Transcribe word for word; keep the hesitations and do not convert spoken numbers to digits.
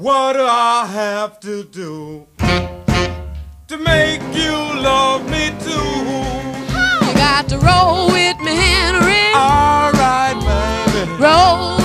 What do I have to do to make you love me too? I got to roll with me, Henry. All right, baby. Roll.